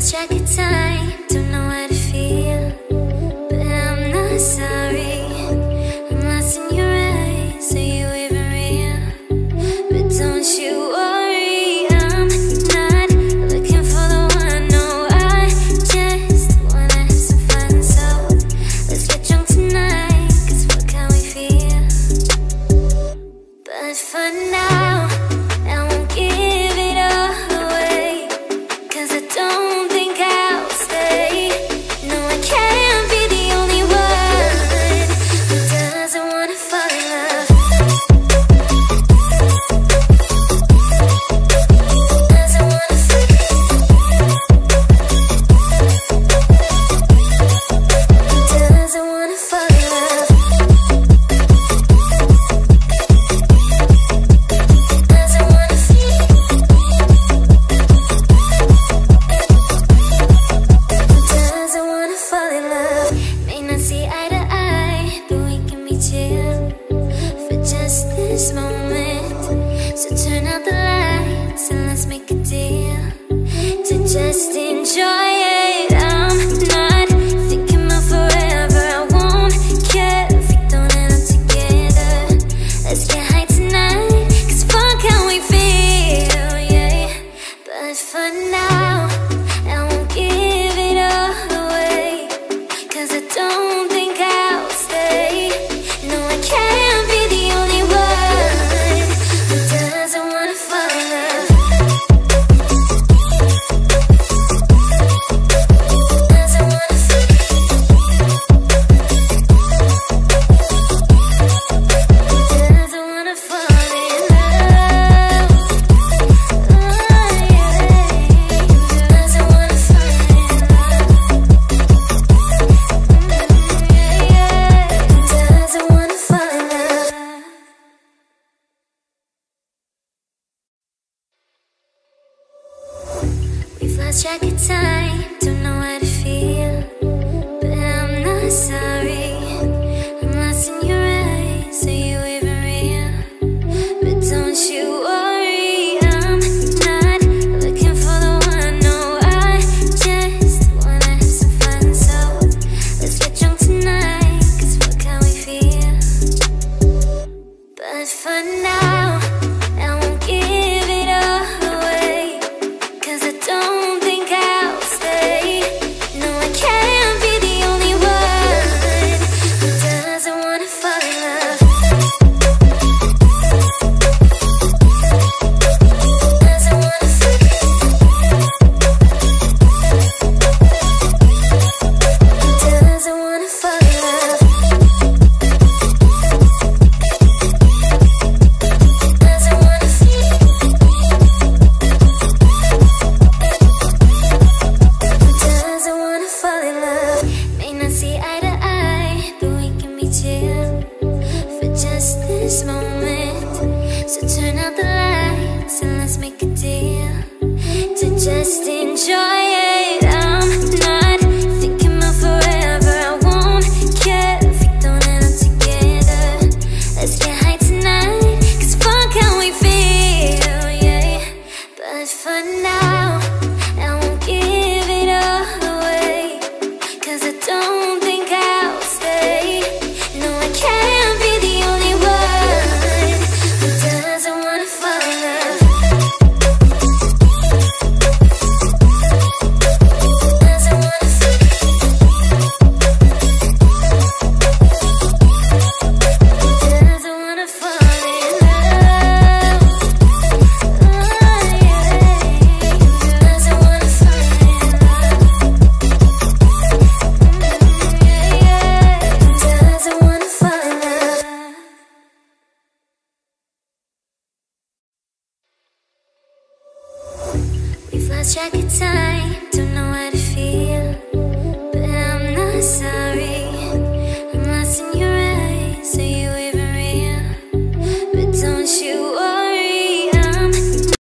lost track of time, don't know how to feel, but I'm not sorry. I'm lost in your eyes, are you even real? But don't you worry, I'm not looking for the one. No, I just wanna have some fun, so let's get drunk tonight, cause what can we feel? But for now, this moment, so turn out the lights and let's make a deal to just enjoy it. I'm not thinking about forever, I won't care if we don't end up together. Let's get high tonight, cause what can we feel, yeah. But for now, I won't give it all away, cause I don't think I'll stay. No, I can't. Lost track of time, don't know how to feel, but I'm not sorry. I'm lost in your eyes, are you even real? But don't you worry, I'm not looking for the one. No, I just wanna have some fun, so let's get drunk tonight, cause what can we feel? But for now, I won't give it all away, cause I don't moment, so turn out the lights and let's make a deal to just enjoy it. I'm not thinking about forever, I won't care if we don't end up together. Let's get high tonight, cause what can we feel, yeah. But for now, I won't give it all away, cause I don't think I'll stay. No, I can't. Lost track of time.